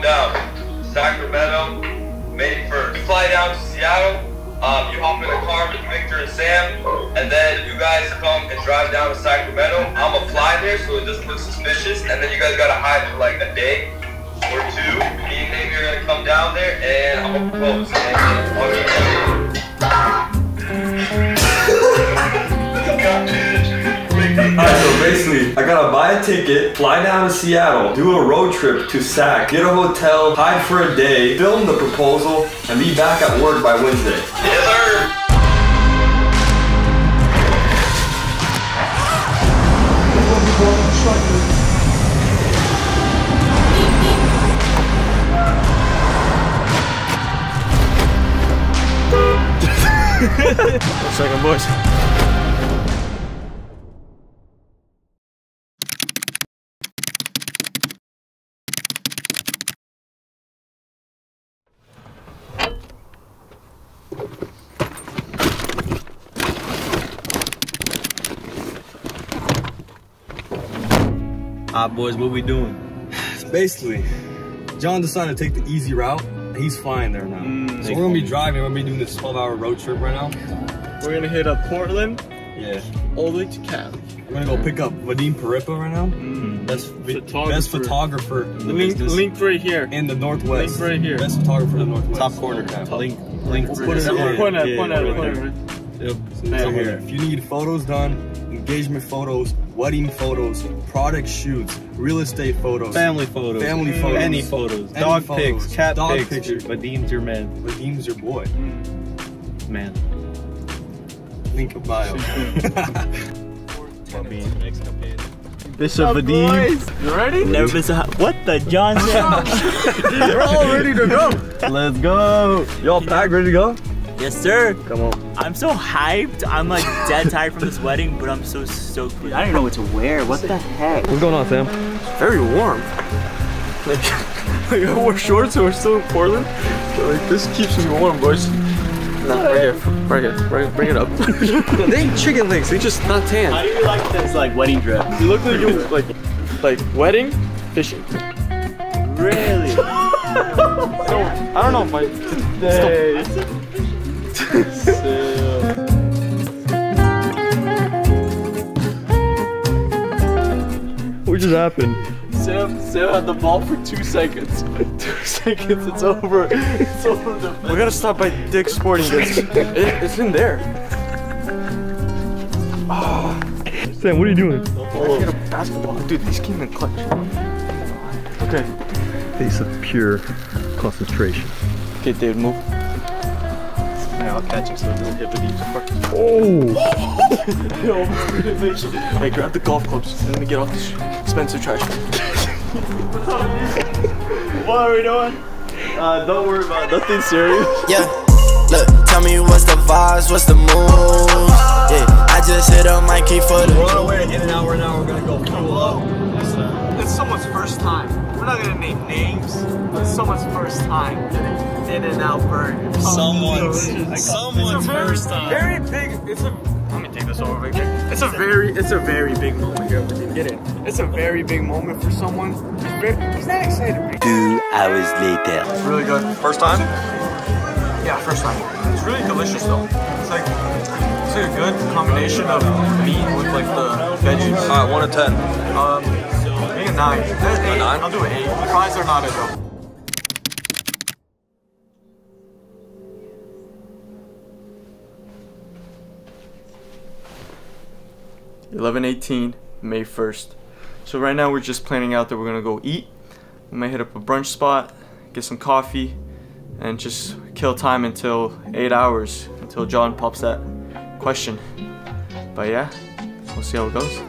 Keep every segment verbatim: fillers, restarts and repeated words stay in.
come down. Sacramento, May first. You fly down to Seattle, um, you hop in a car with Victor and Sam, and then you guys come and drive down to Sacramento. I'm gonna fly there so it doesn't look suspicious, and then you guys gotta hide for like a day or two. Me and Amy are gonna come down there, and I'm gonna propose. And Alright, so basically, I gotta buy a ticket, fly down to Seattle, do a road trip to Sac, get a hotel, hide for a day, film the proposal, and be back at work by Wednesday. Yes, sir! Second boys. Alright boys, what we doing? Basically, John decided to take the easy route. He's flying there now. Mm, so we're gonna be driving, we're gonna be doing this twelve hour road trip right now. We're gonna hit up Portland. Yeah. All the way to Cali. We're gonna go pick up Vadim Paripa right now. Mm. Best, photographer. best photographer in the link, business. Link right here. In the Northwest. Link right here. Best photographer in the Northwest. Top corner. Top link. Link. Point at it. Point at it. Yep. So right here. If you need photos done, engagement photos, wedding photos, product shoots, real estate photos, family photos, family photos, any photos, any dog photos, pics, cat dog pics, pictures. Vadim's your man. Vadim's your boy. Mm. Man. Link a bio. This is Vadim. You ready? Never been so hot. What the John? We're all ready to go. Let's go. Y'all packed, ready to go? Yes, sir. Come on. I'm so hyped. I'm like dead tired from this wedding, but I'm so stoked. Dude, I don't know what to wear. What the heck? What's going on, Sam? Very warm. Like, I wore shorts and we're still in Portland. So, like, this keeps me warm, boys. No, right here. Right here. Right here. Bring it up. They ain't chicken legs. They just not tan. How do you like this, like, wedding dress? You look like you're like, like, wedding fishing. Really? So, I don't know, Mike. Today. What just happened? Sam, Sam had the ball for two seconds. Two seconds, it's over. It's over. The we gotta stop by Dick's Sporting Goods. it, it's in there. Oh. Sam, what are you doing? Oh. A basketball. Dude, these came in clutch. Okay. Face of pure concentration. Okay, David, move. Yeah, I'll catch him so it doesn't hit the deep part. Oh! Hey, grab the golf clubs and let me get off this expensive trash can. What are we doing? Uh, don't worry about it. Nothing serious. Yeah, look, tell me what's the vibes, what's the mood? Yeah, I just hit up my key for the We're on our way to In-N-Out right now, we're gonna go hello. Yes, sir. It's someone's first time. We're not gonna name names, but it's someone's first time getting In-N-Out burger. Someone's, oh, someone's very, first time. Very big. It's a. Let me take this over, Victor. It's a very, it's a very big moment here. Get it? It's a very big moment for someone. He's not excited. Two hours later. It's really good. First time? Yeah, first time. It's really delicious though. It's like, it's like a good combination of meat with like the veggies. All right, one to ten. Um, make a nine. There's eight. Nine? I'll do an eight. The fries are not it though. eleven eighteen, May first. So right now we're just planning out that we're gonna go eat. We might hit up a brunch spot, get some coffee, and just kill time until eight hours, until John pops that question. But yeah, we'll see how it goes.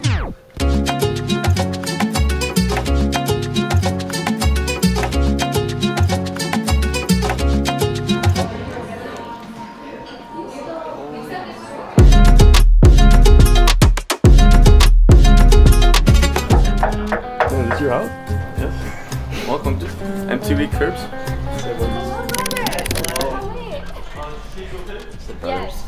Curbs. It's the brothers. Yes.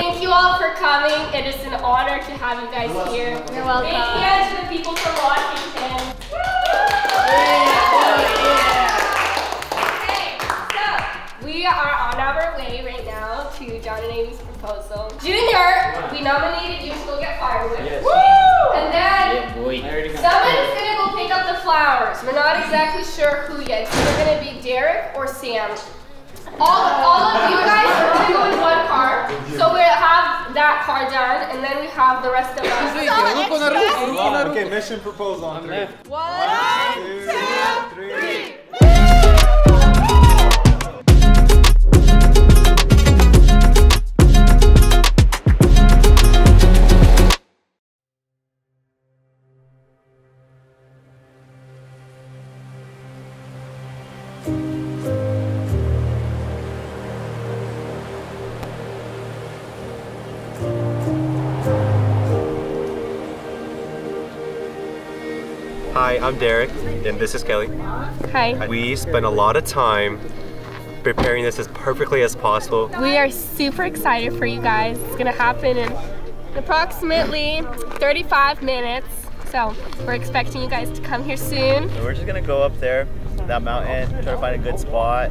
Thank you all for coming. It is an honor to have you guys here. You're welcome. Thank you guys to the people from Washington. Yeah. Okay, so we are on our way right now to John and Amy's proposal. Junior, we nominated you to go get firewood. Yes. Woo! And then yeah, somebody's gonna go pick up the flowers. We're not exactly sure who yet. So they're gonna be Derek or Sam. All, all of you guys are gonna go in one car. So we'll have that car done, and then we have the rest of us. Wow. Okay, mission proposal on three. One, two, three. Hi, I'm Derek, and this is Kelly. Hi. We spent a lot of time preparing this as perfectly as possible. We are super excited for you guys. It's gonna happen in approximately thirty-five minutes. So we're expecting you guys to come here soon. So we're just gonna go up there, that mountain, try to find a good spot,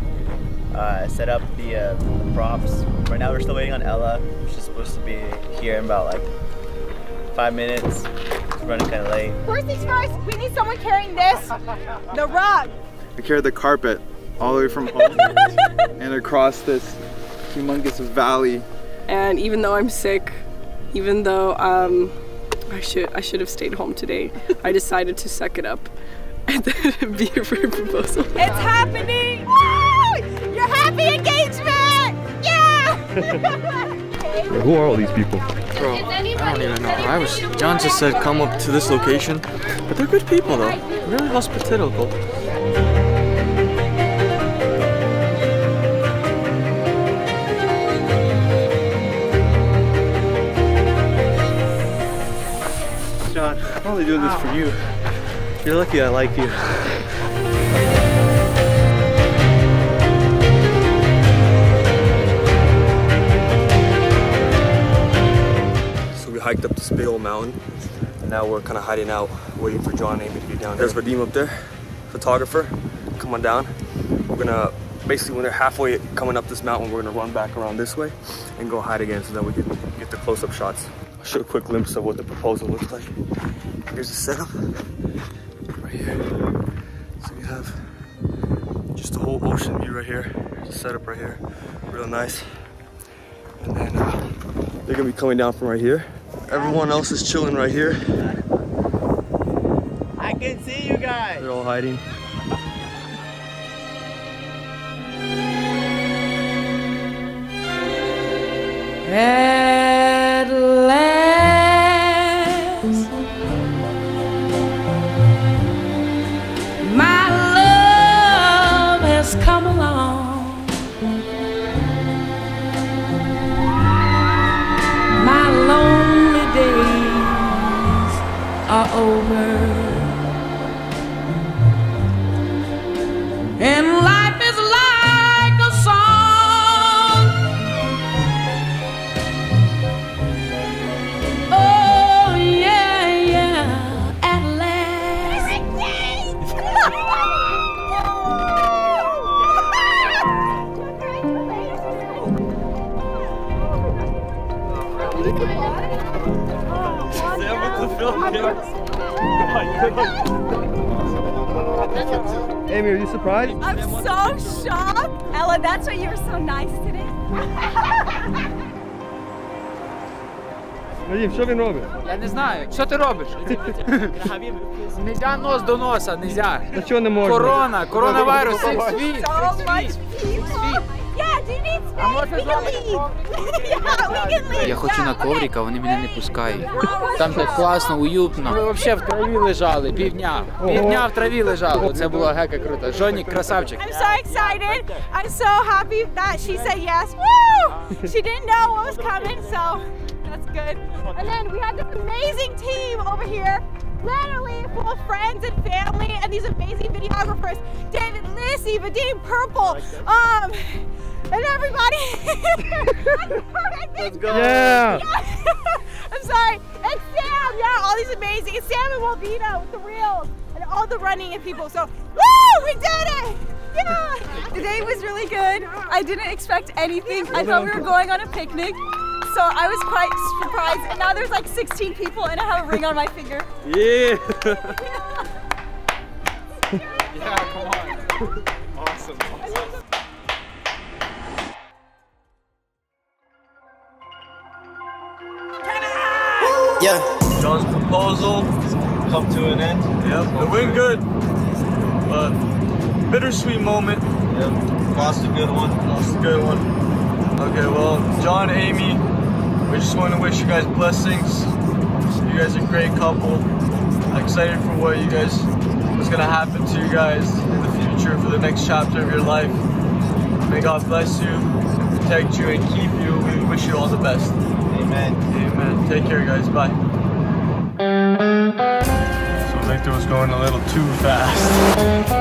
uh, set up the, uh, the props. Right now we're still waiting on Ella. She's supposed to be here in about like five minutes. Running kind of late. First things first, we need someone carrying this, the rug. I carried the carpet all the way from home and across this humongous valley. And even though I'm sick, even though um, I should I should have stayed home today, I decided to suck it up and then be here for a proposal. It's happening! Woo! You're happy engagement! Yeah! Who are all these people? Bro, I don't even know. I was. John just said come up to this location, but they're good people though. Really hospitable. John, I'm only doing this for you. You're lucky I like you. Hiked up this big old mountain, and now we're kind of hiding out, waiting for John and Amy to be down there. There's Vadim up there, photographer. Come on down. We're gonna basically, when they're halfway coming up this mountain, we're gonna run back around this way and go hide again, so that we can get the close-up shots. I'll show a quick glimpse of what the proposal looks like. Here's the setup right here. So we have just the whole ocean view right here. Setup right here, real nice. And then uh, they're gonna be coming down from right here. Everyone else is chilling right here. I can see you guys. They're all hiding. At last, my love has come along. Are over and life is like a song. Oh yeah, yeah, at last. Amy, are you surprised? I'm so shocked! Ella, that's why you were so nice today. Vadim, що він робить? Я не знаю. Що ти робиш? Нельзя нос до носа, нельзя. Та чого не можна? Корона, коронавірус, світ. А можна з вами? Я хочу на коврик, а вони мене не пускають. Там так класно, уютно. Ми взагалі в траві лежали, півдня. Півдня в траві лежали. Це було гека круто. Жонік красавчик. I'm so excited. I'm so happy that she said yes. Woo! She didn't know what was coming, so that's good. And then we had this amazing team over here. literally full of friends and family and these amazing videographers, David, Lissy, Vadim, Purple, um, and everybody. Let's go. Yeah. Yeah. I'm sorry. And Sam, yeah, all these amazing, Sam and Walvina with the reels and all the running and people. So, woo, we did it. Yeah. Today was really good. I didn't expect anything. I thought we were going on a picnic. So I was quite surprised, and now there's like sixteen people and I have a ring on my finger. Yeah! Yeah, come on. Awesome, awesome. Yeah. John's proposal has come to an end. Yep. It went good, but bittersweet moment. Yep. Lost a good one. Lost a good one. Okay, well, John, Amy, we just want to wish you guys blessings. You guys are a great couple. I'm excited for what you guys, what's gonna happen to you guys in the future for the next chapter of your life. May God bless you, protect you, and keep you. We wish you all the best. Amen. Amen. Take care, guys. Bye. So Victor was going a little too fast.